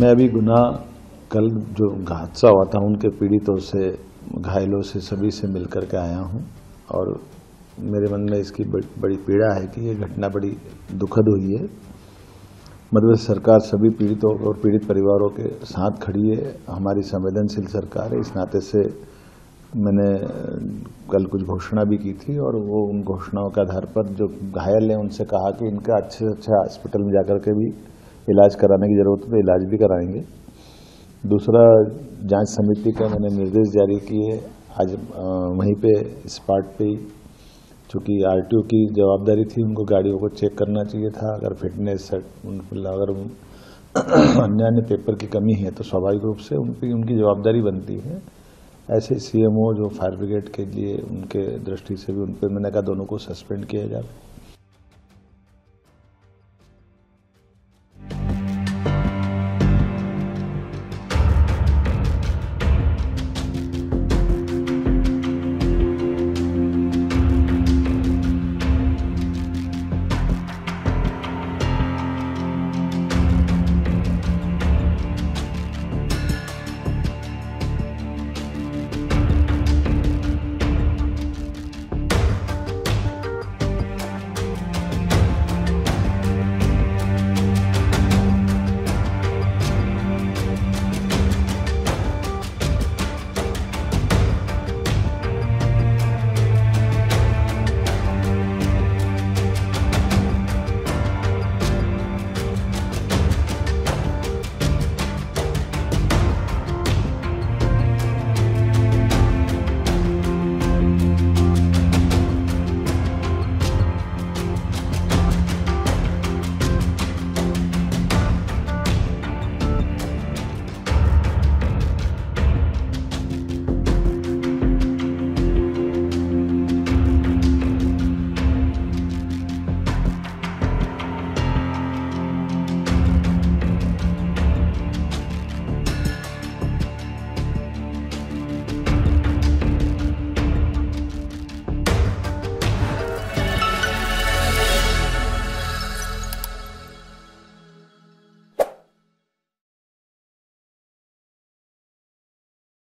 मैं अभी गुना कल जो हादसा हुआ था उनके पीड़ितों से, घायलों से, सभी से मिल करके आया हूँ और मेरे मन में इसकी बड़ी पीड़ा है कि ये घटना बड़ी दुखद हुई है। मध्य प्रदेश सरकार सभी पीड़ितों और पीड़ित परिवारों के साथ खड़ी है, हमारी संवेदनशील सरकार है। इस नाते से मैंने कल कुछ घोषणा भी की थी और वो उन घोषणाओं के आधार पर जो घायल हैं उनसे कहा कि इनका अच्छे से अच्छा हॉस्पिटल में जाकर के भी इलाज कराने की ज़रूरत है तो इलाज भी कराएंगे। दूसरा, जांच समिति का मैंने निर्देश जारी किए, आज वहीं पे इस पार्ट पे चूँकि आरटीओ की जवाबदारी थी, उनको गाड़ियों को चेक करना चाहिए था। अगर फिटनेस अगर अन्य अन्य पेपर की कमी है तो स्वाभाविक रूप से उनकी जवाबदारी बनती है। ऐसे सीएमओ जो फायर ब्रिगेड के लिए उनके दृष्टि से भी उन पर मैंने कहा दोनों को सस्पेंड किया जाए।